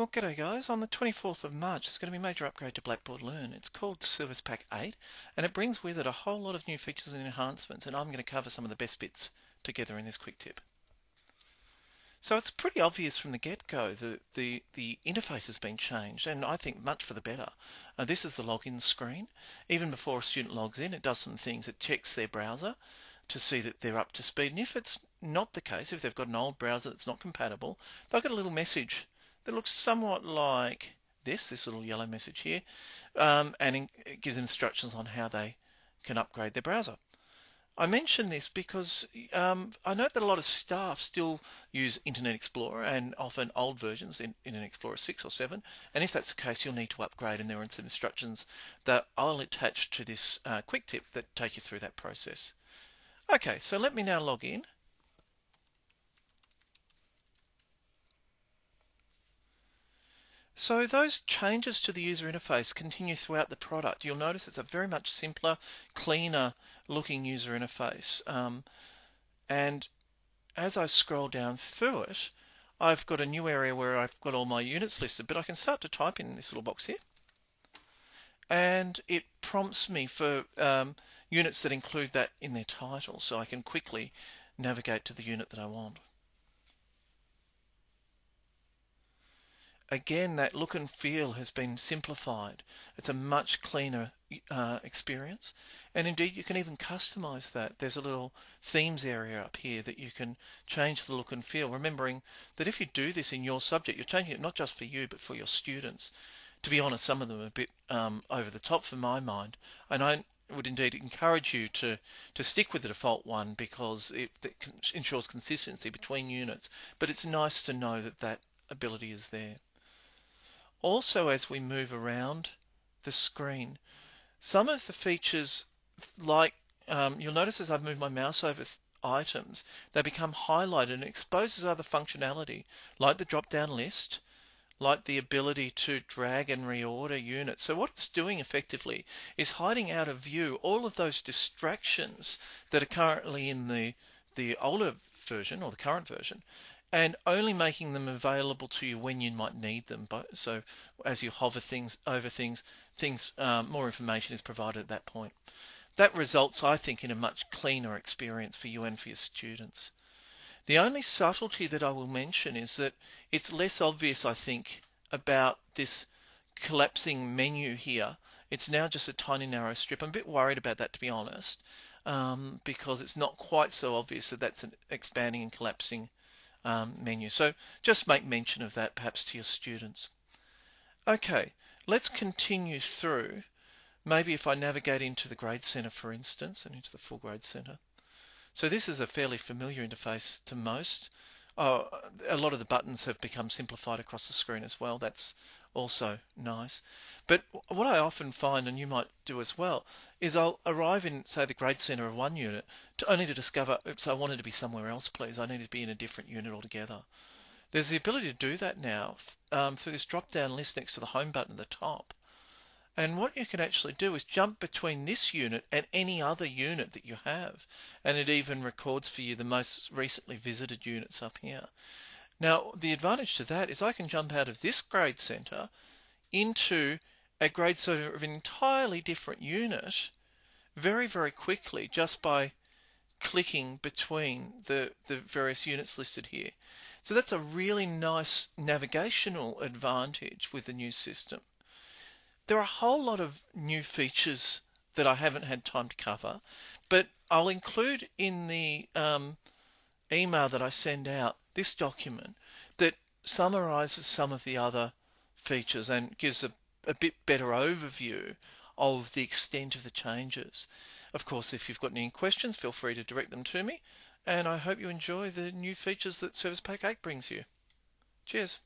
Well, g'day guys, on the 24th of March there's going to be a major upgrade to Blackboard Learn. It's called Service Pack 8 and it brings with it a whole lot of new features and enhancements, and I'm going to cover some of the best bits together in this quick tip. So it's pretty obvious from the get-go that the interface has been changed, and I think much for the better. This is the login screen. Even before a student logs in, it does some things. It checks their browser to see that they're up to speed, and if it's not the case, if they've got an old browser that's not compatible, they'll get a little message that looks somewhat like this little yellow message here, and it gives them instructions on how they can upgrade their browser. I mention this because I note that a lot of staff still use Internet Explorer, and often old versions in Internet Explorer 6 or 7, and if that's the case you'll need to upgrade, and there are some instructions that I'll attach to this quick tip that take you through that process. Okay, so let me now log in. So those changes to the user interface continue throughout the product. You'll notice it's a very much simpler, cleaner looking user interface. And as I scroll down through it, I've got a new area where I've got all my units listed, but I can start to type in this little box here. And it prompts me for units that include that in their title, so I can quickly navigate to the unit that I want. Again, that look and feel has been simplified. It's a much cleaner experience, and indeed you can even customize that. There's a little themes area up here that you can change the look and feel, remembering that if you do this in your subject, you're changing it not just for you but for your students. To be honest, some of them are a bit over the top for my mind, and I would indeed encourage you to stick with the default one because it ensures consistency between units, but it's nice to know that that ability is there. Also, as we move around the screen, some of the features, like you'll notice as I've moved my mouse over items, they become highlighted and exposes other functionality, like the drop-down list, like the ability to drag and reorder units. So what it's doing effectively is hiding out of view all of those distractions that are currently in the older version or the current version, and only making them available to you when you might need them. So as you hover things over things, more information is provided at that point. That results, I think, in a much cleaner experience for you and for your students. The only subtlety that I will mention is that it's less obvious, I think, about this collapsing menu here. It's now just a tiny narrow strip. I'm a bit worried about that, to be honest, because it's not quite so obvious that that's an expanding and collapsing menu. So just make mention of that perhaps to your students. Okay, let's continue through. Maybe if I navigate into the Grade Centre, for instance, and into the Full Grade Centre. So this is a fairly familiar interface to most. A lot of the buttons have become simplified across the screen as well. That's also nice. But what I often find, and you might do as well, is I'll arrive in, say, the Grade Centre of one unit only to discover, oops, I wanted to be somewhere else, please. I needed to be in a different unit altogether. There's the ability to do that now through this drop-down list next to the Home button at the top. And what you can actually do is jump between this unit and any other unit that you have. And it even records for you the most recently visited units up here. Now, the advantage to that is I can jump out of this Grade Centre into a Grade Centre of an entirely different unit very, very quickly just by clicking between the various units listed here. So that's a really nice navigational advantage with the new system. There are a whole lot of new features that I haven't had time to cover, but I'll include in the email that I send out this document that summarises some of the other features and gives a bit better overview of the extent of the changes. Of course, if you've got any questions, feel free to direct them to me, and I hope you enjoy the new features that Service Pack 8 brings you. Cheers.